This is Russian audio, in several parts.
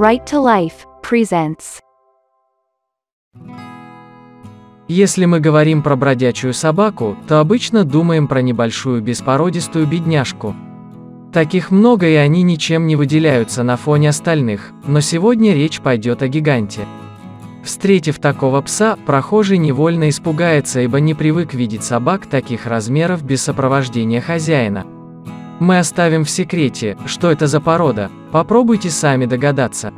Right to Life presents. Если мы говорим про бродячую собаку, то обычно думаем про небольшую беспородистую бедняжку. Таких много, и они ничем не выделяются на фоне остальных, но сегодня речь пойдет о гиганте. Встретив такого пса, прохожий невольно испугается, ибо не привык видеть собак таких размеров без сопровождения хозяина. Мы оставим в секрете, что это за порода, попробуйте сами догадаться.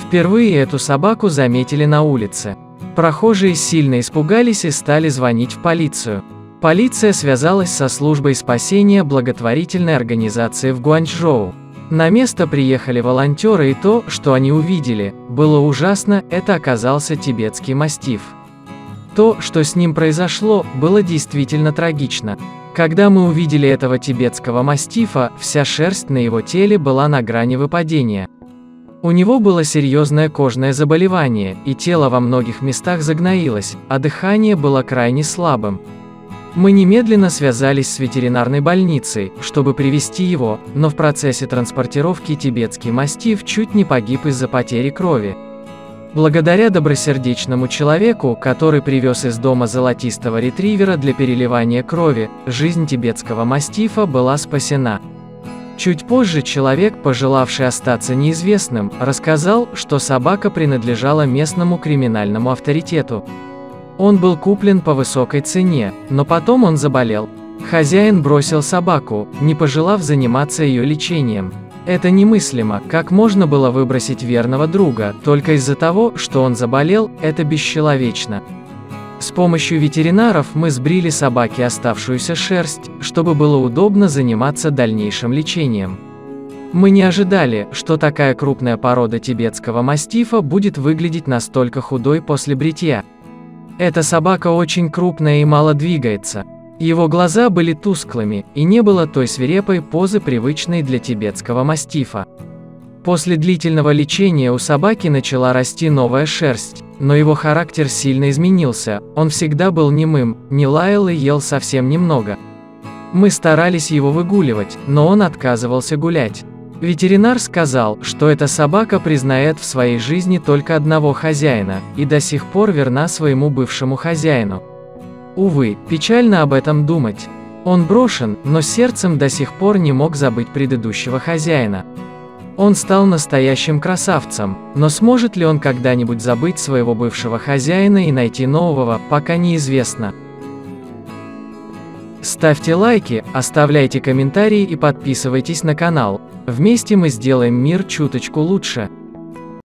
Впервые эту собаку заметили на улице. Прохожие сильно испугались и стали звонить в полицию. Полиция связалась со службой спасения благотворительной организации в Гуанчжоу. На место приехали волонтеры, и то, что они увидели, было ужасно, это оказался тибетский мастиф. То, что с ним произошло, было действительно трагично. Когда мы увидели этого тибетского мастифа, вся шерсть на его теле была на грани выпадения. У него было серьезное кожное заболевание, и тело во многих местах загноилось, а дыхание было крайне слабым. Мы немедленно связались с ветеринарной больницей, чтобы привезти его, но в процессе транспортировки тибетский мастиф чуть не погиб из-за потери крови. Благодаря добросердечному человеку, который привез из дома золотистого ретривера для переливания крови, жизнь тибетского мастифа была спасена. Чуть позже человек, пожелавший остаться неизвестным, рассказал, что собака принадлежала местному криминальному авторитету. Он был куплен по высокой цене, но потом он заболел. Хозяин бросил собаку, не пожелав заниматься ее лечением. Это немыслимо, как можно было выбросить верного друга, только из-за того, что он заболел, это бесчеловечно. С помощью ветеринаров мы сбрили собаке оставшуюся шерсть, чтобы было удобно заниматься дальнейшим лечением. Мы не ожидали, что такая крупная порода тибетского мастифа будет выглядеть настолько худой после бритья. Эта собака очень крупная и мало двигается. Его глаза были тусклыми, и не было той свирепой позы, привычной для тибетского мастифа. После длительного лечения у собаки начала расти новая шерсть, но его характер сильно изменился, он всегда был немым, не лаял и ел совсем немного. Мы старались его выгуливать, но он отказывался гулять. Ветеринар сказал, что эта собака признает в своей жизни только одного хозяина, и до сих пор верна своему бывшему хозяину. Увы, печально об этом думать. Он брошен, но сердцем до сих пор не мог забыть предыдущего хозяина. Он стал настоящим красавцем, но сможет ли он когда-нибудь забыть своего бывшего хозяина и найти нового, пока неизвестно. Ставьте лайки, оставляйте комментарии и подписывайтесь на канал. Вместе мы сделаем мир чуточку лучше.